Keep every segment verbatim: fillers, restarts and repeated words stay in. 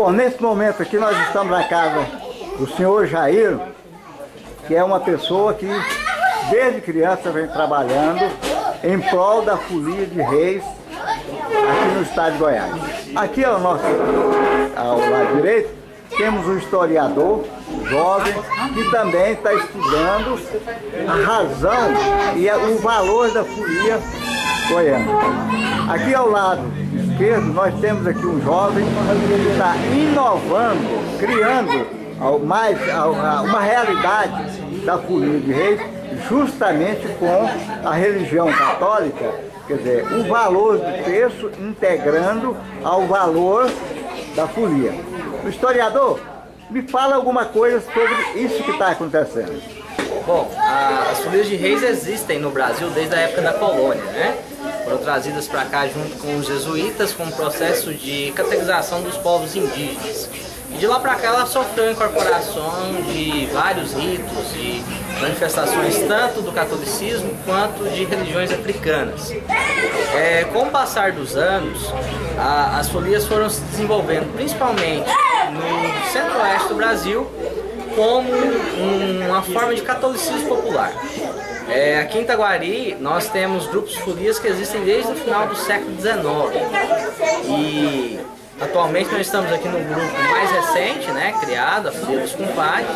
Bom, nesse momento aqui nós estamos na casa do senhor Jair, que é uma pessoa que desde criança vem trabalhando em prol da Folia de Reis aqui no estado de Goiás. Aqui ao nosso ao lado direito temos um historiador jovem que também está estudando a razão e o valor da Folia goiana. Aqui ao lado esquerdo nós temos aqui um jovem que está inovando, criando mais uma realidade da Folia de Reis, justamente com a religião católica, quer dizer, o valor do texto integrando ao valor da Folia. O historiador, me fala alguma coisa sobre isso que está acontecendo. Bom, as Folias de Reis existem no Brasil desde a época da colônia, né? Foram trazidas para cá junto com os jesuítas com o processo de catequização dos povos indígenas. E de lá para cá ela sofreu incorporação de vários ritos e manifestações tanto do catolicismo quanto de religiões africanas. É, com o passar dos anos, a, as folias foram se desenvolvendo principalmente no centro-oeste do Brasil como um, uma forma de catolicismo popular. É, aqui em Itaguari nós temos grupos de folias que existem desde o final do século dezenove e atualmente nós estamos aqui num grupo mais recente, né, criado, a Folia dos Compadres,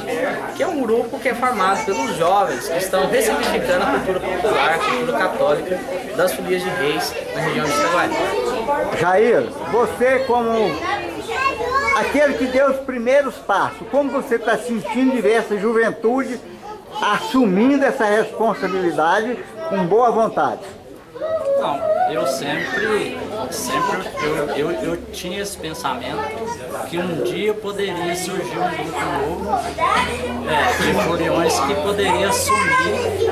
que é um grupo que é formado pelos jovens que estão ressignificando a cultura popular, a cultura católica das Folias de Reis na região de Itaguari. Jair, você como aquele que deu os primeiros passos, como você está sentindo diversa juventude assumindo essa responsabilidade com boa vontade? Não, eu sempre, sempre eu, eu, eu tinha esse pensamento que um dia poderia surgir um grupo novo é, de foliões que poderia assumir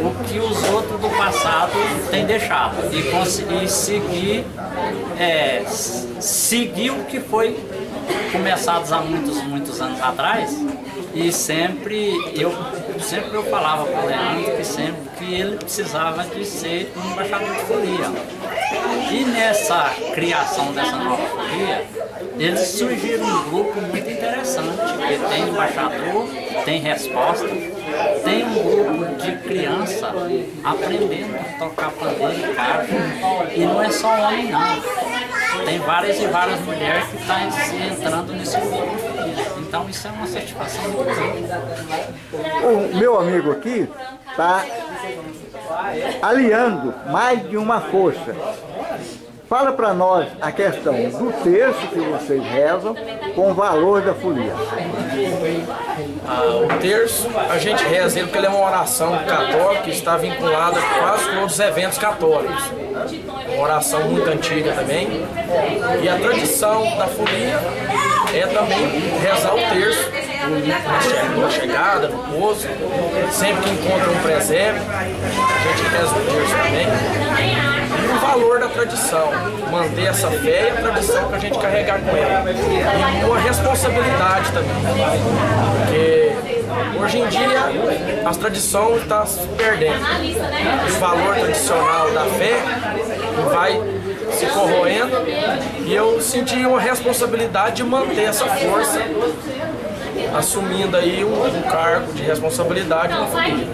o que os outros do passado têm deixado e conseguir seguir, é, seguir o que foi começado há muitos, muitos anos atrás. E sempre eu, sempre eu falava para o Leandro que sempre que ele precisava de ser um embaixador de folia. E nessa criação dessa nova folia, eles surgiram um grupo muito interessante, que tem embaixador, tem resposta, tem um grupo de criança aprendendo a tocar pandeiro e caixa. E não é só homem não, tem várias e várias mulheres que estão entrando nesse grupo. Então isso é uma satisfação muito grande. O meu amigo aqui está aliando mais de uma força. Fala para nós a questão do texto que vocês rezam com o valor da folia. Ah, o terço a gente reza ele porque ele é uma oração católica que está vinculada a quase todos os eventos católicos. Uma oração muito antiga também. E a tradição da folia é também rezar o terço na chegada, no pouso. Sempre que encontra um presépio, a gente reza o terço também. E o valor da tradição, manter essa fé e a tradição que a gente carregar com ela. E uma responsabilidade também, porque hoje em dia a tradição está se perdendo. O valor tradicional da fé vai se corroendo e eu senti uma responsabilidade de manter essa força, assumindo aí um, um cargo de responsabilidade na família.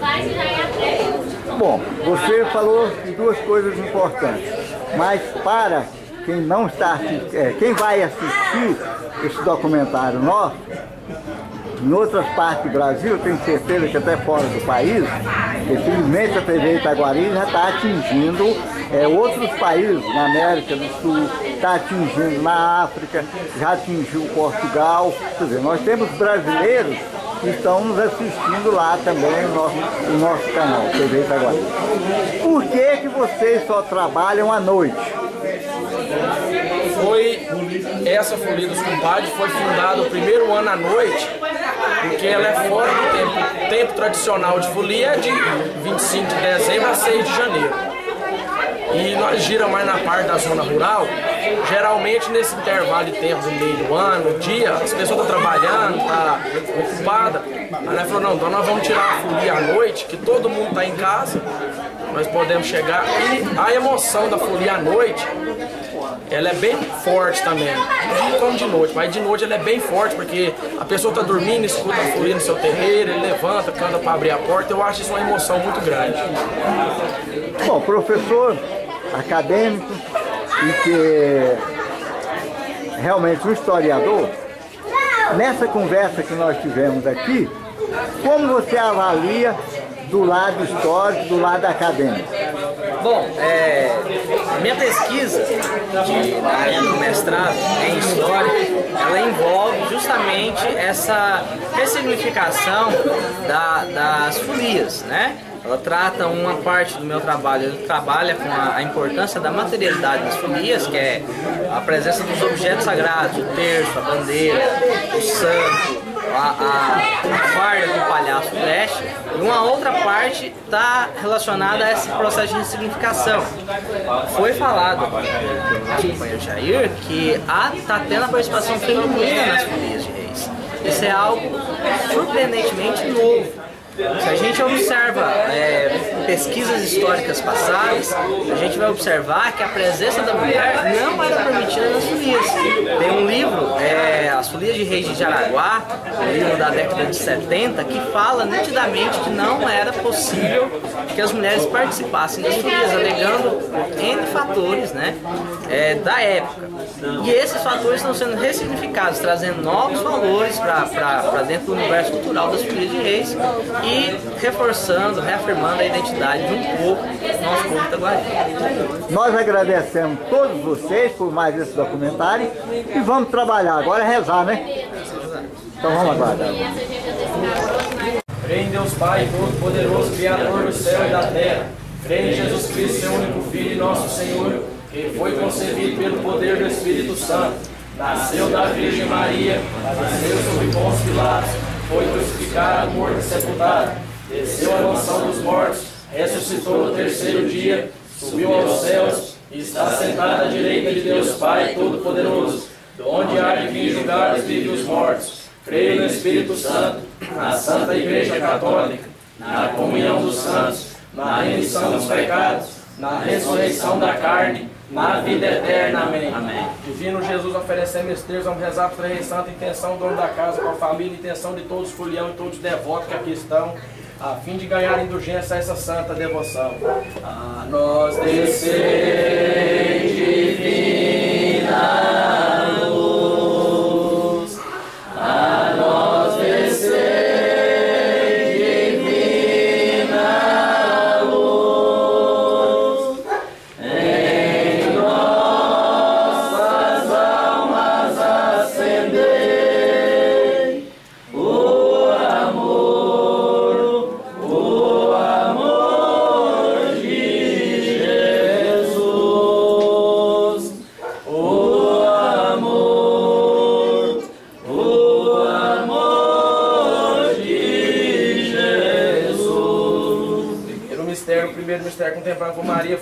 Bom, você falou de duas coisas importantes, mas para quem não está assistindo, é, quem vai assistir esse documentário nosso, em outras partes do Brasil, tenho certeza que até fora do país, infelizmente a T V Itaguari já está atingindo é, outros países, na América do Sul, está atingindo na África, já atingiu Portugal, quer dizer, nós temos brasileiros que estão nos assistindo lá também no nosso, no nosso canal, T V Itaguari. Por que que vocês só trabalham à noite? Foi, essa Folia dos Compadres foi fundada o primeiro ano à noite, porque ela é fora do tempo. O tempo tradicional de folia é de vinte e cinco de dezembro a seis de janeiro. E nós gira mais na parte da zona rural. Geralmente nesse intervalo de tempo do meio do ano, do dia, as pessoas estão trabalhando, estão ocupadas. Aí nós falamos, não, então nós vamos tirar a folia à noite, que todo mundo está em casa, nós podemos chegar. E a emoção da folia à noite ela é bem forte também, como de noite, mas de noite ela é bem forte, porque a pessoa está dormindo, escuta a folia no seu terreiro, ele levanta, canta para abrir a porta, eu acho isso uma emoção muito grande. Bom, professor, acadêmico e que realmente um historiador, nessa conversa que nós tivemos aqui, como você avalia do lado histórico, do lado acadêmico? Bom, é, a minha pesquisa de, na área do mestrado em História, ela envolve justamente essa ressignificação da, das folias, né? Ela trata uma parte do meu trabalho, ele trabalha com a, a importância da materialidade das folias, que é a presença dos objetos sagrados, o terço, a bandeira, o santo, a, a, a farda do palhaço flecha, e uma outra parte está relacionada a esse processo de ressignificação. Foi falado pelo companheiro Jair que está tendo a participação feminina nas folias de Reis. Isso é algo surpreendentemente novo. Se a gente observa é, pesquisas históricas passadas, a gente vai observar que a presença da mulher não era permitida nas folias. Tem um livro, é, As Folias de Reis de Jaraguá, um livro da década de setenta, que fala nitidamente que não era possível que as mulheres participassem das folias, alegando N fatores, né, é, da época. E esses fatores estão sendo ressignificados, trazendo novos valores para dentro do universo cultural das folias de Reis, e reforçando, reafirmando a identidade de um povo, nosso povo itaguari. Nós agradecemos todos vocês por mais esse documentário e vamos trabalhar agora, é rezar, né? Então vamos aguardar. Crê em Deus Pai, Todo-Poderoso, Criador do céu e da terra. Crê em Jesus Cristo, seu único Filho e nosso Senhor, que foi concebido pelo poder do Espírito Santo. Nasceu da Virgem Maria, nasceu sob Pôncio Pilatos, foi crucificado, morto e sepultado, desceu à mansão dos mortos, ressuscitou no terceiro dia, subiu aos céus e está sentado à direita de Deus Pai Todo-Poderoso, de onde há de vir julgar os vivos e os mortos. Creio no Espírito Santo, na Santa Igreja Católica, na comunhão dos santos, na remissão dos pecados, na ressurreição da carne, na vida eterna. Amém. Amém. Divino Jesus, oferecemos este terço, vamos rezar por três santos, intenção do dono da casa, com a família, intenção de todos os folião e todos os devotos que aqui estão, a fim de ganhar indulgência a essa santa devoção. A nós descer, divina luz, a nós descer.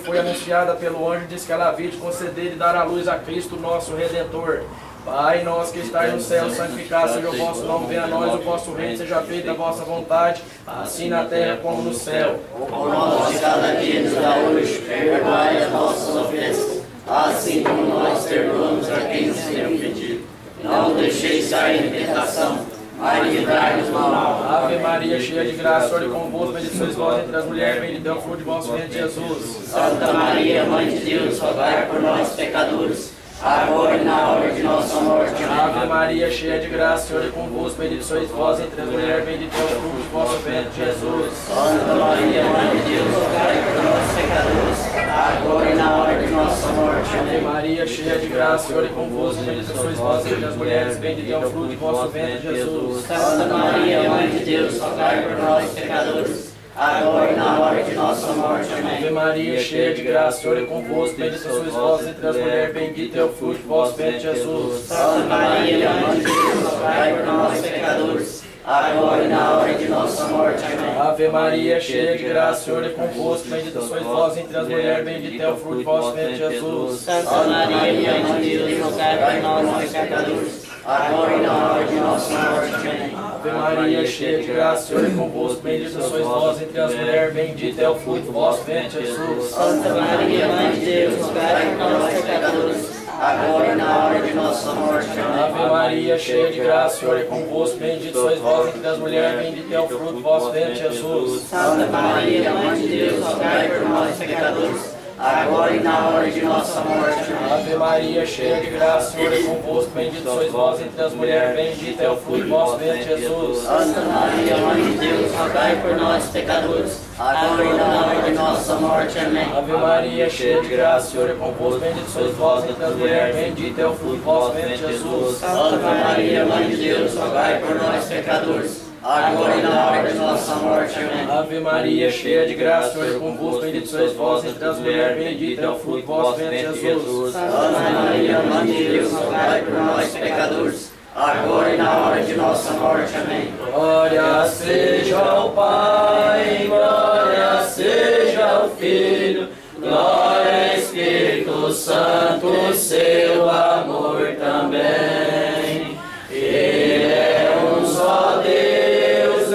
Foi anunciada pelo anjo, diz que ela havia de conceder e dar à luz a Cristo, nosso Redentor. Pai nosso que estais no céu, santificado seja o vosso nome, venha a nós o vosso reino, seja feita a vossa vontade, assim na terra como no céu. O nosso de cada dia nos dá hoje, perdoai as nossas ofensas, assim como nós perdoamos a quem nos tem ofendido. Não deixeis cair em tentação, mas livrai-nos do mal. Ave Maria, cheia de graça, o Senhor é convosco, bendita sois vós entre as mulheres, bendito é o fruto de vosso ventre, Jesus. Santa Maria, Mãe de Deus, rogai por nós, pecadores, agora e na hora de nossa morte. Ave Maria, cheia de graça, o Senhor é convosco, bendita sois vós entre as mulheres, bendito é o fruto de vosso ventre, Jesus. Santa Maria, Mãe de Deus, rogai por nós, pecadores, agora e na hora de nossa morte. Amém. Maria, cheia de graça, o Senhor é convosco, bendita sois vós entre as mulheres, bendito é o fruto de vosso ventre, Jesus. Santa Maria, Mãe de Deus, rogai por nós, pecadores, agora e na hora de nossa morte. Amém. Ave Maria, cheia de graça, o Senhor é convosco, bendita sois vós entre as mulheres, bendito é o fruto de vosso ventre, Jesus. Santa Maria, Mãe de Deus, rogai por nós, pecadores, agora e na hora de nossa morte. Amém. Ave Maria, cheia de graça, o Senhor é convosco, bendita sois vós entre as mulheres, bendito é o fruto de vosso ventre, Jesus. Santa Maria, Mãe de Deus, rogai por nós, pecadores, agora e na hora de nossa morte. Amém. Ave Maria, cheia de graça, o Senhor é convosco, bendita sois vós entre as mulheres, bendito é o fruto de vosso ventre, Jesus. Santa Maria, Mãe de Deus, rogai por nós, pecadores, agora e na hora de nossa morte. Ave Maria, cheia de graça, o Senhor é convosco, bendito sois vós entre as mulheres, bendito é o fruto do vosso ventre, Jesus. Santa Maria, Mãe de Deus, rogai por nós, pecadores, agora e na hora de nossa morte. Ave Maria, cheia de graça, o Senhor é convosco, bendito sois vós entre as mulheres, bendito é o fruto do vosso ventre, Jesus. Santa Maria, Mãe de Deus, rogai por nós, pecadores, agora e na hora de nossa morte. Amém. Ave Maria, cheia de graça, o Senhor é convosco, bendito sois vós entre as mulheres, bendito é o fruto do vosso ventre, Jesus. Santa Maria, Mãe de Deus, rogai por nós, pecadores, agora e na hora de nossa morte. Amém. Ave Maria, cheia de graça, o Senhor é convosco, bendito sois vós entre as mulheres, bendito é o fruto do vosso ventre, Jesus. Santa Maria, Mãe de Deus, rogai por nós, pecadores, agora e na hora de nossa morte. Amém. Glória seja ao Pai, glória seja ao Filho, glória ao Espírito Santo, seu amor também. Ele é um só Deus,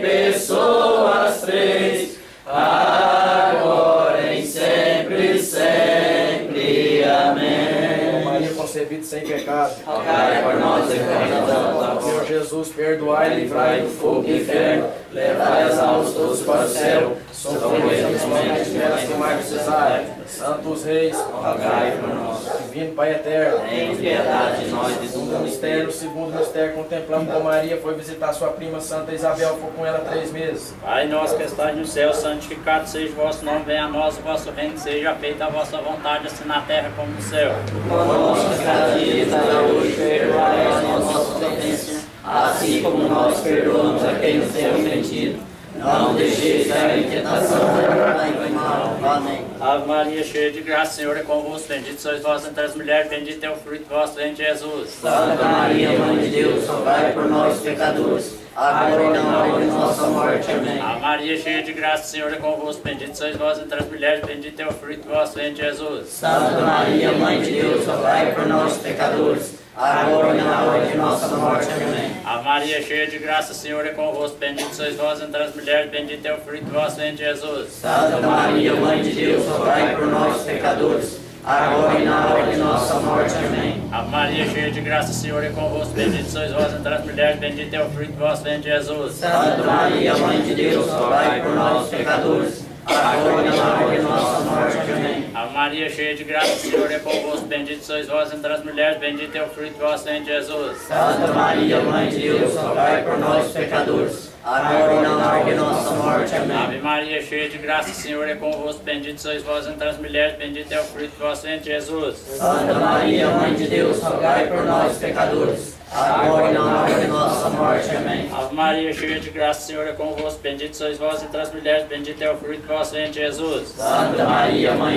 pessoas três, agora e sempre, sempre. Amém. Maria concebida sem pecado, rogai por nós, pecadores. Senhor Jesus, perdoai e livrai do fogo do inferno, levai as almas todas para o céu, socorrei as mães delas que mais precisarem. Santos Reis, rogai por nós. Divino Pai eterno, tem piedade de nós. Segundo mistério, segundo mistério, contemplamos com Maria, foi visitar sua prima Santa Isabel, foi com ela três meses. Pai nosso que estais no céu, santificado seja o vosso nome, venha a nós o vosso reino, seja feita a vossa vontade, assim na terra como no céu. O nosso cada dia estará hoje, perdoai as nossas ofensas, assim como nós perdoamos a quem nos tem ofendido. Não deixeis cair em tentação, mas livrai-nos do mal. Amém. Ave Maria, cheia de graça, o Senhor é convosco, bendito sois vós entre as mulheres, bendito é o fruto do vosso ventre, Jesus. Santa Maria, Mãe de Deus, rogai por nós, pecadores, agora e na hora de nossa morte. Amém. Ave Maria, cheia de graça, o Senhor é convosco, bendito sois vós entre as mulheres, bendito é o fruto do vosso ventre, Jesus. Santa Maria, Mãe de Deus, rogai por nós, pecadores, agora e na hora de nossa morte. Amém. Ave Maria, cheia de graça, o Senhor é convosco, bendito sois vós entre as mulheres, bendito é o fruto do vosso ventre, Jesus. Santa Maria, Mãe de Deus, rogai por nós, pecadores, agora e na hora de nossa morte. Amém. Ave Maria, cheia de graça, o Senhor é convosco, bendito sois vós entre as mulheres, bendito é o fruto do vosso ventre, Jesus. Santa Maria, Mãe de Deus, rogai por nós, pecadores, agora e na hora de nossa morte. Amém. Ave Maria, cheia de graça, o Senhor é convosco, bendito sois vós entre as mulheres, bendito é o fruto do vosso ventre, Jesus. Santa Maria, Mãe de Deus, rogai por nós, pecadores, agora e na hora de nossa morte. Amém. Ave Maria, cheia de graça, o Senhor é convosco, bendito sois vós entre as mulheres, bendito é o fruto do vosso ventre, Jesus. Santa Maria, Mãe de Deus, rogai por nós, pecadores, agora e na hora de nossa morte. Amém. Ave Maria, cheia de graça, o Senhor é convosco, bendito sois vós entre as mulheres, bendito é o fruto do vosso ventre, Jesus. Santa Maria, Mãe de Deus,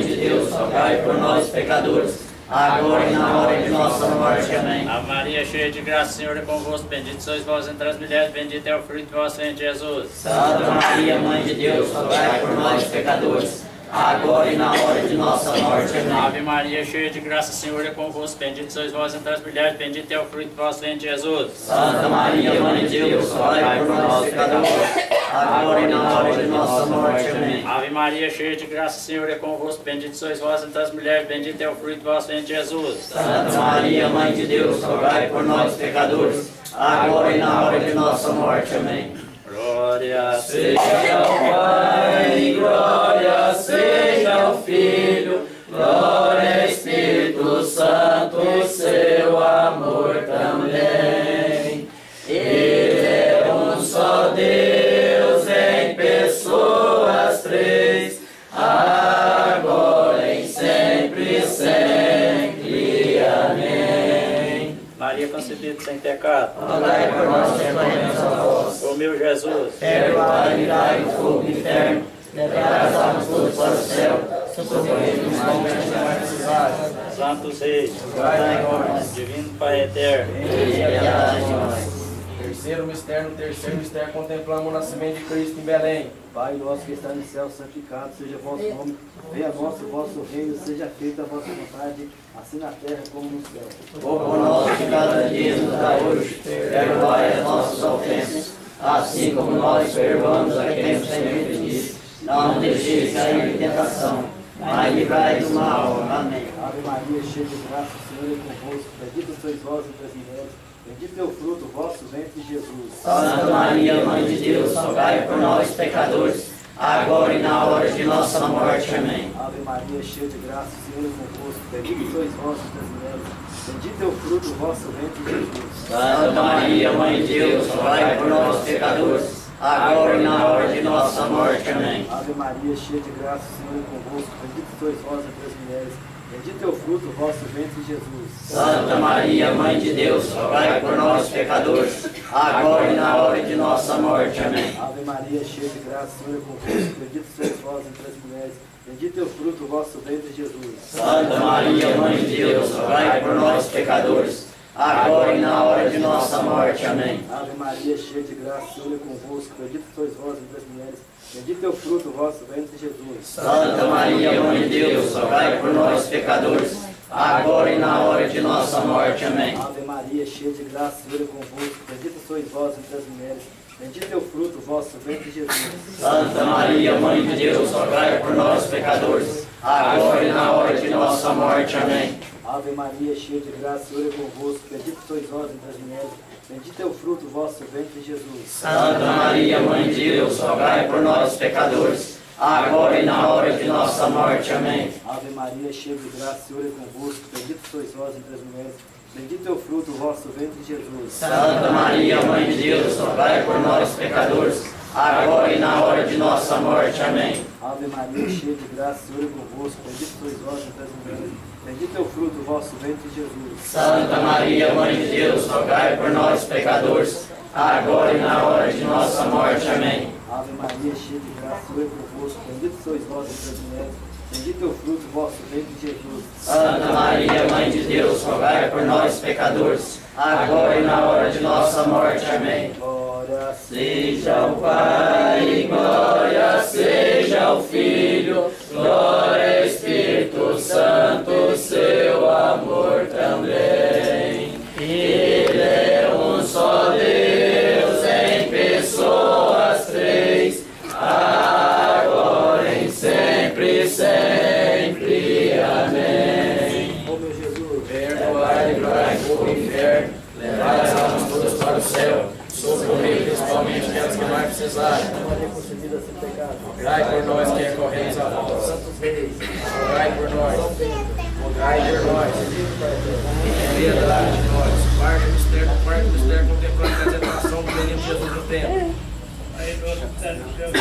rogai por nós, pecadores, agora e na hora de nossa morte. Amém. Ave Maria, cheia de graça, o Senhor é convosco, bendito sois vós entre as mulheres, bendito é o fruto do vosso ventre, Jesus. Santa Maria, Mãe de Deus, rogai por nós, pecadores, agora e na hora de nossa morte. Amém. Ave Maria, cheia de graça, o Senhor é convosco, bendito sois vós entre as mulheres, bendito é o fruto do vosso ventre, Jesus. Santa Maria, Mãe de Deus, rogai por nós, pecadores, agora e na hora de nossa morte. Amém. Ave Maria, cheia de graça, o Senhor é convosco, bendito sois vós entre as mulheres, bendito é o fruto do vosso ventre, Jesus. Santa Maria, Mãe de Deus, rogai por nós, pecadores, agora e na hora de nossa morte. Amém. Glória seja ao Pai, glória seja ao Filho, glória ao Espírito Santo, seu amor também. Ele é um só Deus em pessoas três, agora e sempre, sempre. Amém. Maria concebida sem pecado, rogai por nós, recorremos a vós. Ó meu Jesus, perdoai e livrai do fogo do inferno, levai as almas todas para o céu, socorrei-nos nos momentos mais precisados. Santos Reis, guardai nós, Divino Pai eterno, tem piedade de nós. Terceiro mistério, terceiro mistério, contemplamos o nascimento de Cristo em Belém. Pai nosso que estás no céu, santificado seja o vosso nome, venha a nós o vosso reino, seja feita a vossa vontade, assim na terra como no céu. O pão nosso de cada dia nos dai hoje, perdoai as nossas ofensas, assim como nós perdoamos a quem nos tem ofendido. Não deixeis cair em tentação, mas livrai do mal. Amém. Ave Maria, cheia de graça, o Senhor é convosco. Bendita sois vós entre as mulheres. Bendito é o fruto do vosso ventre, Jesus. Santa Maria, Mãe de Deus, rogai por nós, pecadores, agora e na hora de nossa morte. Amém. Ave Maria, cheia de graça, o Senhor é convosco. Bendito sois vós entre as mulheres. Bendito é o fruto do vosso ventre, Jesus. Santa Maria, Mãe de Deus, rogai por nós, pecadores, agora e na hora de nossa morte. Amém. Ave Maria, cheia de graça, o Senhor é convosco. Bendito sois vós entre as mulheres. Bendito é o fruto do vosso ventre, Jesus. Santa Maria, Mãe de Deus, rogai por nós, pecadores, agora e na hora de nossa morte. Amém. Ave Maria, cheia de graça, o Senhor é convosco. Bendito sois vós entre as mulheres. Bendito é o fruto do vosso ventre, Jesus. Santa Maria, Mãe de Deus, rogai por nós, pecadores, agora e na hora de nossa morte. Amém. Ave Maria, cheia de graça, o Senhor é convosco. Bendito sois vós entre as mulheres. Bendito é o fruto do vosso ventre, Jesus. Santa Maria, Mãe de Deus, rogai por nós, pecadores, agora e na hora de nossa morte. Amém. Ave Maria, cheia de graça, o Senhor é convosco. Bendito sois vós entre as mulheres. Bendito é o fruto do vosso ventre, Jesus. Santa Maria, Mãe de Deus, rogai por nós, pecadores, agora e na hora de nossa morte. Amém. Ave Maria, cheia de graça, o Senhor é convosco. Bendito sois vós entre as mulheres. Bendito é o fruto do vosso ventre, Jesus. Santa Maria, Mãe de Deus, rogai por nós, pecadores, agora e na hora de nossa morte. Amém. Ave Maria, cheia de graça, o Senhor é convosco. Bendito sois vós entre as mulheres. Bendito é o fruto do vosso ventre, Jesus. Santa Maria, Mãe de Deus, rogai por nós, pecadores, agora e na hora de nossa morte. Amém. Ave Maria, cheia de graça, o Senhor é convosco. Bendito sois vós entre as mulheres. Bendito é o fruto do vosso ventre, Jesus. Santa Maria, Mãe de Deus, rogai por nós, pecadores, agora e na hora de nossa morte. Amém. Ave Maria, cheia de graça, o Senhor é convosco. Bendito sois vós entre as mulheres. Bendito é o fruto do vosso ventre, Jesus. Santa Maria, Mãe de Deus, rogai por nós, pecadores, agora e na hora de nossa morte. Amém. Glória seja o Pai, glória seja o Filho, glória ao Espírito Santo, seu amor também. Ele é um só Deus, em pessoas três, agora e sempre, sempre. Amém. Ó meu Jesus, perdoai e livrai-nos do inferno, levai as almas todas para o céu, socorrei principalmente aquelas que mais precisarem. Rogai por nós que recorremos a vós. Rogai por nós. Rogai por nós. Tem piedade de nós. Guarda o mistério, guarda o mistério, contemplando a apresentação do menino Jesus no templo. Aí nosso Pai do céu, o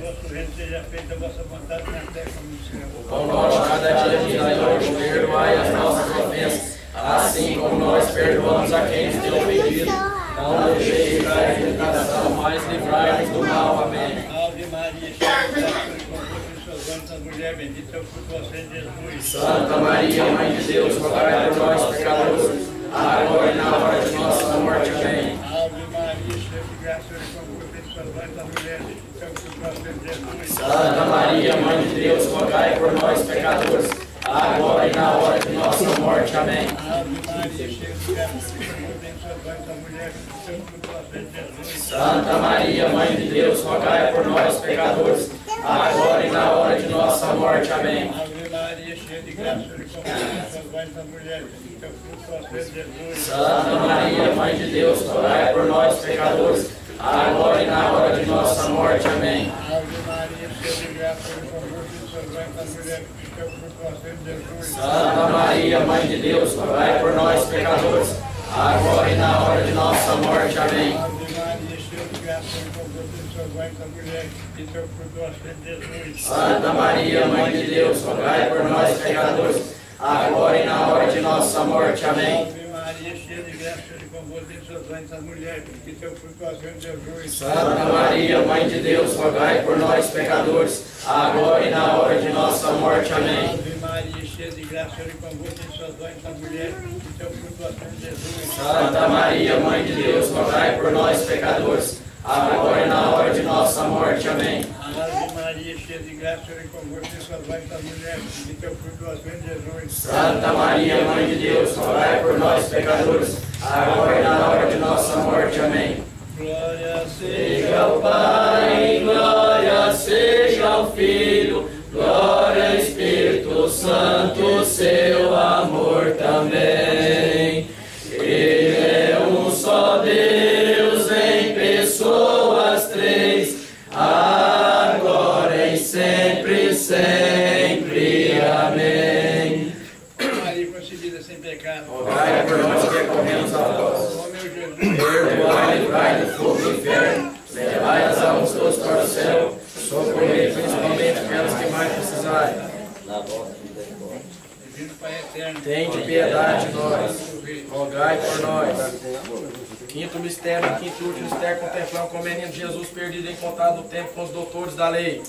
vosso reino seja feito, a vossa vontade na terra como no céu. O pão nosso cada dia nos dai hoje, perdoai as nossas ofensas, assim como nós perdoamos a quem nos tem ofendido. Não deixeis entrar em tentação, mas livrai-nos do mal. Amém. Ave Maria, cheia de graça, o Senhor é convosco, entre as mulheres, bendito é o fruto do vosso ventre, Jesus. Santa Maria, Mãe de Deus, rogai por nós, pecadores, agora e na hora de nossa morte. Amém. Ave Maria, cheia de graça, o Senhor é convosco, entre as mulheres, bendito é o fruto do vosso ventre, Jesus. Santa Maria, Mãe de Deus, rogai por nós, pecadores, agora e na hora de nossa morte. Amém. Santa Maria, Mãe de Deus, rogai por nós, pecadores, agora e na hora de nossa morte. Amém. Ave Maria, cheia de graça, Santa Maria, Mãe de Deus, rogai por nós, pecadores, agora e na hora de nossa morte. Amém. Ave Maria, cheia de graça, Santa Maria, Mãe de Deus, rogai por nós, pecadores, agora e na hora de nossa morte. Amém. Santa Maria, Mãe de Deus, rogai por nós, pecadores, agora e na hora de nossa morte. Amém. Maria, cheia de graça, Santa Maria, Mãe de Deus, rogai por nós, pecadores, agora e na hora de nossa morte. Amém. Ave Maria, cheia de graça, Santa Maria, Mãe de Deus, rogai por nós, pecadores, agora e na hora de nossa morte. Amém. Ave Maria, cheia de graça, o Senhor é convosco. Santa Maria, Mãe de Deus, rogai por nós, pecadores, agora e na hora de nossa morte. Amém. Glória seja ao Pai, glória. glória seja ao Filho, glória ao Espírito Santo, seu amor também. Ele é um só Deus, em pessoas três, agora e sempre, sempre. Amém. Maria concebida sem pecado, rogai por nós que recorremos a vós. Perdoai, livrai do fogo do inferno, levai as almas todas para o céu, socorrei principalmente aquelas que mais precisarem. Divino Pai eterno, tende piedade de nós, rogai por nós. Quinto mistério, quinto último mistério, contemplar o menino Jesus perdido em contado do tempo com os doutores da lei.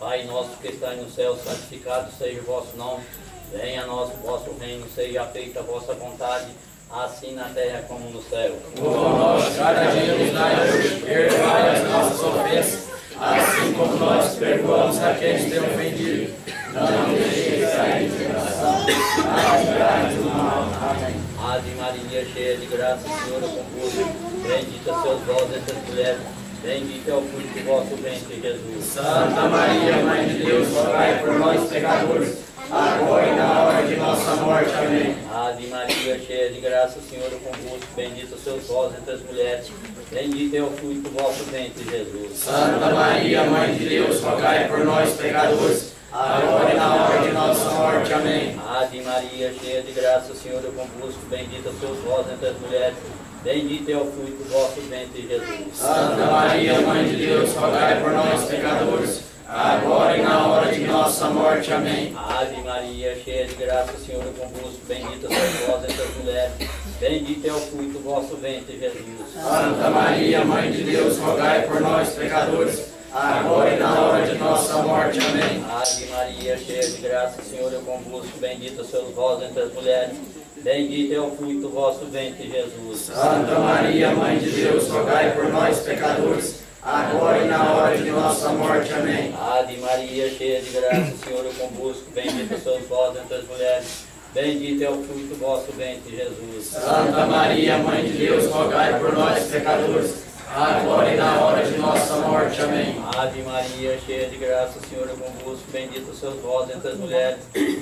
Pai nosso que estás no céu, santificado seja o vosso nome, venha a nós o vosso reino, seja feita a vossa vontade, assim na terra como no céu. O nosso cada dia nos dai hoje, perdoai as nossas ofensas, assim como nós perdoamos a quem nos tem ofendido. Não deixeis cair em tentação, mas livrai-nos do mal. Amém. Ave Maria, cheia de graça, o Senhor é convosco, bendita sois vós entre as mulheres, bendito é o fruto do vosso ventre, Jesus. Santa Maria, Mãe de Deus, rogai por nós, pecadores, agora e na hora de nossa morte. Amém. Ave Maria, cheia de graça, o Senhor é convosco, bendita sois vós entre as mulheres, bendito é o fruto do vosso ventre, Jesus. Santa Maria, Mãe de Deus, rogai por nós, pecadores, agora e na hora de nossa morte. Amém. Ave Maria, cheia de graça, o Senhor é convosco, bendita sois vós entre as mulheres, bendito é o fruto do vosso ventre, Jesus. Santa Maria, Mãe de Deus, rogai por nós, pecadores, agora e na hora de nossa morte. Amém. Ave Maria, cheia de graça, o Senhor é convosco, bendita sois vós entre as mulheres, bendito é o fruto do vosso ventre, Jesus. Santa Maria, Mãe de Deus, rogai por nós, pecadores, agora e na hora de nossa morte. Amém. Ave Maria, cheia de graça, o Senhor é convosco, bendita sois vós entre as mulheres, bendito é o fruto do vosso ventre, Jesus. Santa Maria, Mãe de Deus, rogai por nós, pecadores, agora e na hora de nossa morte. Amém. Ave Maria, cheia de graça, o Senhor é convosco, bendita sois vós entre as mulheres, bendito é o fruto do vosso ventre, Jesus. Santa Maria, Mãe de Deus, rogai por nós, pecadores, agora e na hora de nossa morte. Amém. Ave Maria, cheia de graça, o Senhor é convosco, bendita sois vós entre as mulheres,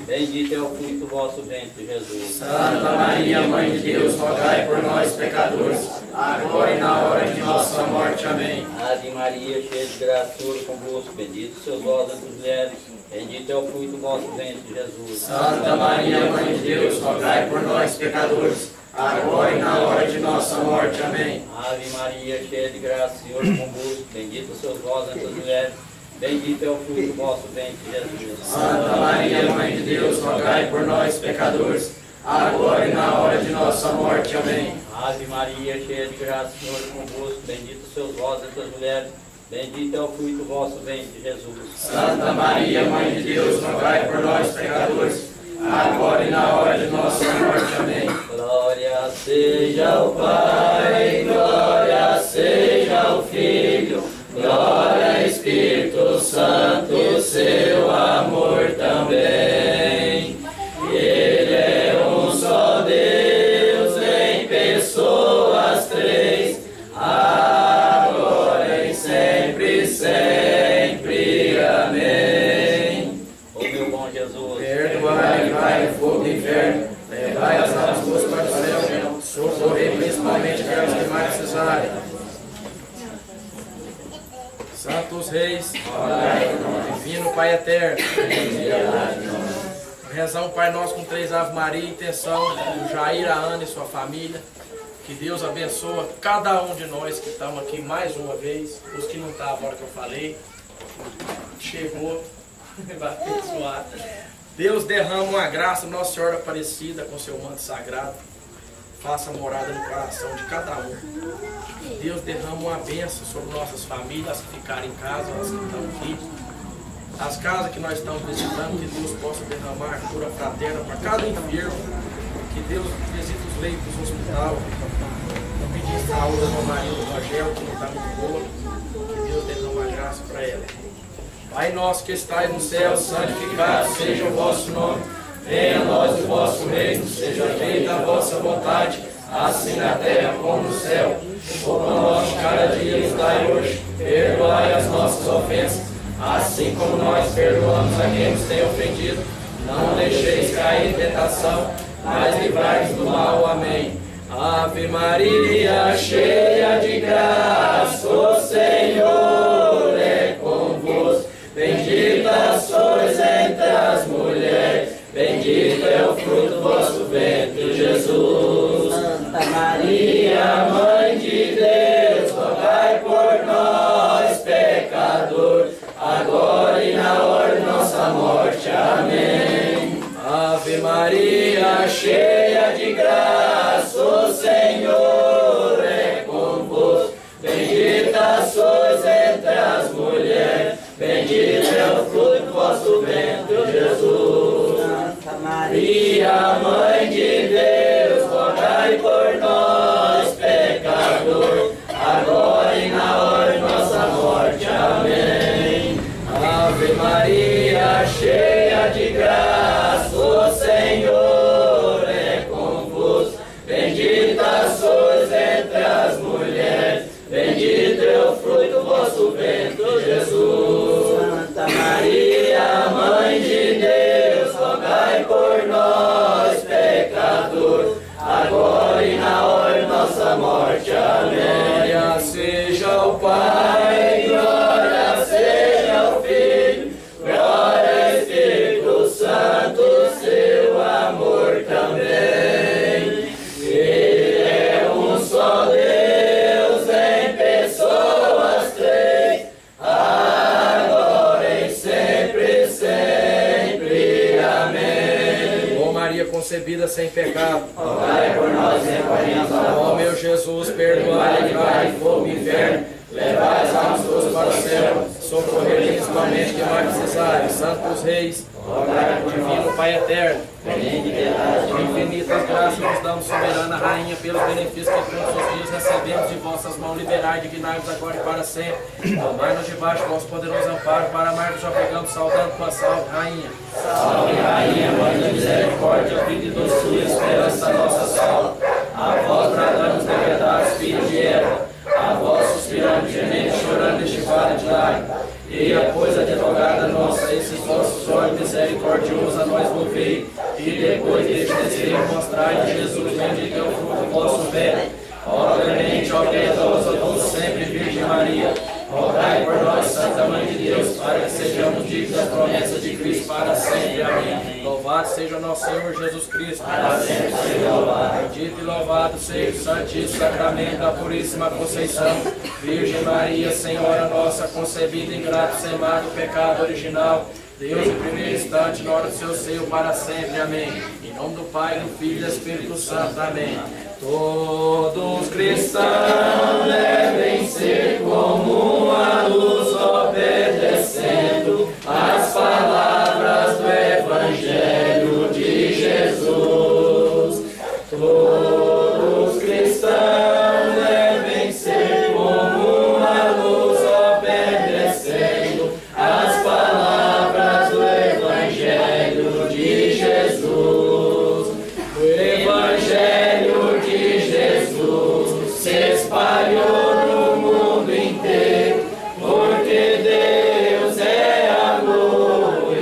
bendito é o fruto do vosso ventre, Jesus. Santa Maria, Mãe de Deus, rogai por nós, pecadores, agora e na hora de nossa morte. Amém. Ave Maria, cheia de graça, o Senhor é convosco, bendito sois vós entre as mulheres, bendito é o fruto do vosso ventre, Jesus. Santa Maria, Mãe de Deus, rogai por nós, pecadores, agora e na hora de nossa morte. Amém. Ave Maria, cheia de graça, Senhor convosco, bendita sois vós entre as mulheres, bendito é o fruto do vosso ventre, Jesus. Santa Maria, Mãe de Deus, rogai por nós, pecadores, agora e na hora de nossa morte. Amém. Ave Maria, cheia de graça, Senhor convosco, bendita sois vós entre as mulheres, bendito é o fruto do vosso ventre, Jesus. Santa Maria, Mãe de Deus, rogai por nós, pecadores, agora e na hora de nossa morte. Amém. Glória seja ao Pai, glória seja ao Filho, glória ao Espírito Santo, seu amor também. Ele é um só Deus, em pessoas três, agora e sempre, sempre. Amém. Ô meu bom Jesus, perdoai, livrai do fogo do inferno, levai as almas todas para o céu, socorrei principalmente aquelas que mais precisarem. Santos Reis, Divino Pai Eterno, rezar o Pai Nosso com três Ave Maria, intenção do Jair, a Ana e sua família. Que Deus abençoa cada um de nós que estamos aqui mais uma vez. Os que não estavam, agora que eu falei, chegou, vai abençoar. Deus derrama uma graça, Nossa Senhora Aparecida, com seu manto sagrado, faça morada no coração de cada um. Deus derrama uma bênção sobre nossas famílias, as que ficaram em casa, as que estão aqui. As casas que nós estamos visitando, que Deus possa derramar cura fraterna para cada enfermo. Que Deus visite os leitos do hospital, pedir saúde ao marido do Rogel, que não está muito boa. Que Deus derrama uma graça para ela. Pai nosso que estais no céu, santificado seja o vosso nome. Venha a nós o vosso reino, seja feita a vossa vontade, assim na terra como no céu. O pão nosso cada dia nos dai hoje, perdoai as nossas ofensas, assim como nós perdoamos a quem nos tem ofendido. Não deixeis cair em tentação, mas livrai-nos do mal. Amém. Ave Maria, cheia de graça, o Senhor é convosco. Bendita sois entre as mulheres, bendito é o fruto do vosso ventre, Jesus. Santa Maria, Mãe de Deus, rogai por nós, pecadores, agora e na hora de nossa morte. Amém. Ave Maria, cheia de graça, o Senhor é convosco. Bendita sois entre as mulheres, bendito é o fruto do vosso ventre, Jesus. Maria, Mãe de Deus, rogai por nós, pecador, agora e na hora de nossa morte. Amém. Ave Maria, cheia de graça, o Senhor é convosco. Bendita sois entre as mulheres, bendito é o fruto do vosso ventre, Jesus. Santa Maria, Mãe de Deus, por nós, pecador, agora e na hora de nossa morte. Amém. Glória seja o Pai, glória seja o Filho, glória ao Espírito Santo, seu amor também. Ele é um só Deus, em pessoas três, agora e sempre, sempre. Maria concebida sem pecado, rogai por nós, recorremos a vós. Ó meu Jesus, perdoai, livrai do fogo do inferno, levai as almas todas para o céu, socorrei principalmente que mais necessário. Santos Reis, rogai por nós. Divino Pai eterno, com infinitas graças nos damos, soberana Rainha, pelos benefícios que todos os dias recebemos de vossas mãos, liberai, dignai-nos agora e para sempre. Tomai-nos debaixo do vosso poderoso amparo, para amar-nos já pegamos, saudando tua salve, Rainha. Salve, Rainha, Mãe da Misericórdia, vida e doçura, esperança nossa, salve. A vós tratamos de verdade, filhos de Eva, a vós suspirando, gemendo, chorando este vale de lágrimas. E a coisa advogada nossa, esses vossos olhos misericordiosos a nós volvei, e depois deste desejo mostrai de Jesus, bendito é o fruto do vosso ventre. Ó clemente, ó piedosa, doce sempre Virgem Maria, rogai por nós, Santa Mãe de Deus, para que sejamos dignos da promessa de Cristo para sempre. Amém. Louvado seja o nosso Senhor Jesus Cristo, para sempre seja louvado. Bendito e louvado seja o Santíssimo Sacramento da Puríssima Conceição, Virgem Maria, Senhora nossa, concebida em graça, sem mar do pecado original, Deus em primeiro instante, na hora do seu seio, para sempre. Amém. Em nome do Pai, do Filho e do Espírito Santo. Amém. Todos cristãos devem ser como a luz, obedecendo as palavras do Evangelho de Jesus. Todos cristãos devem ser como a luz, obedecendo as palavras do Evangelho de Jesus. O Evangelho de Jesus se espalhou no mundo inteiro, porque Deus é amor.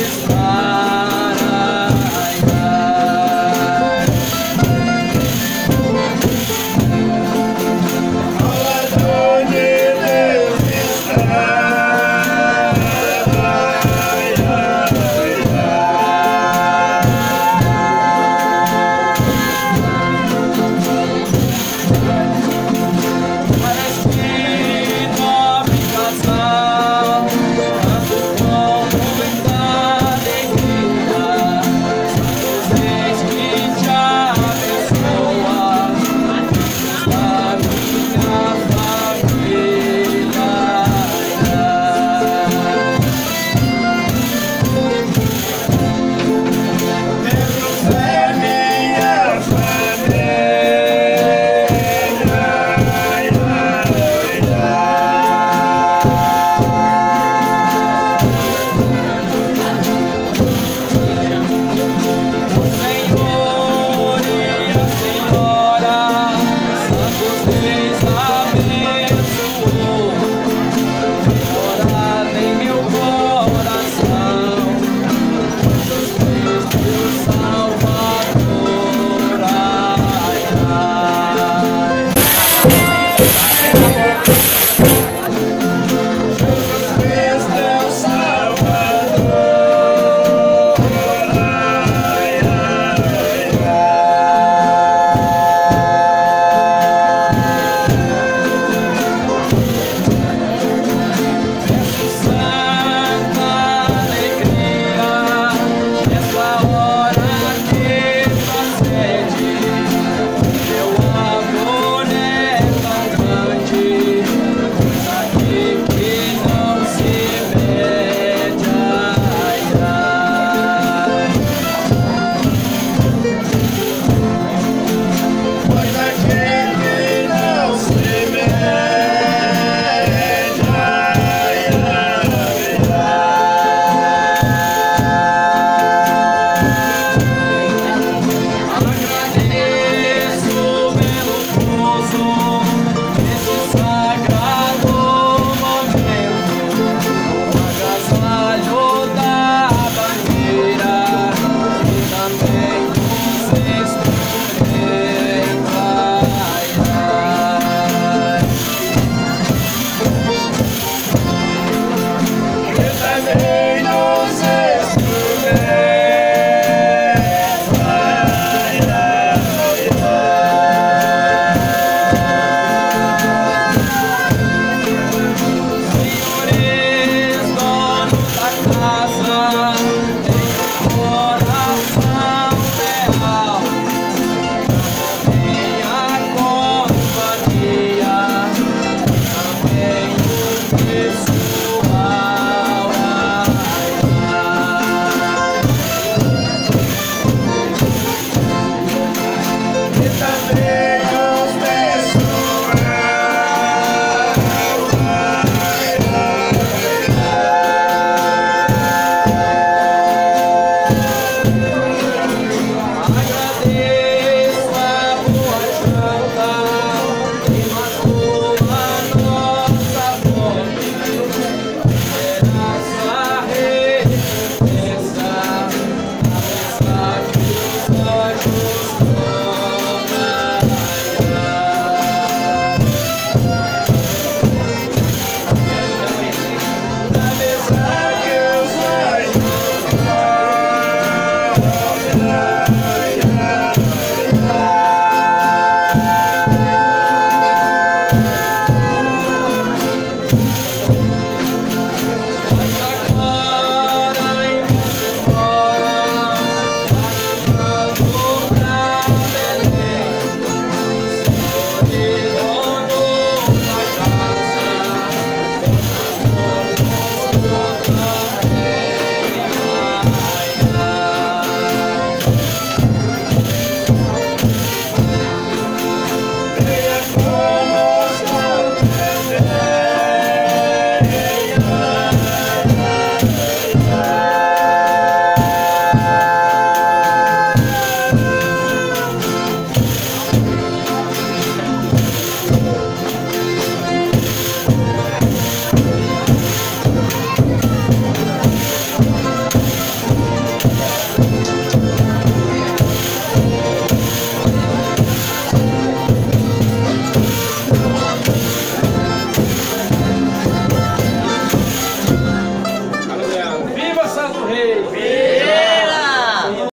Deus.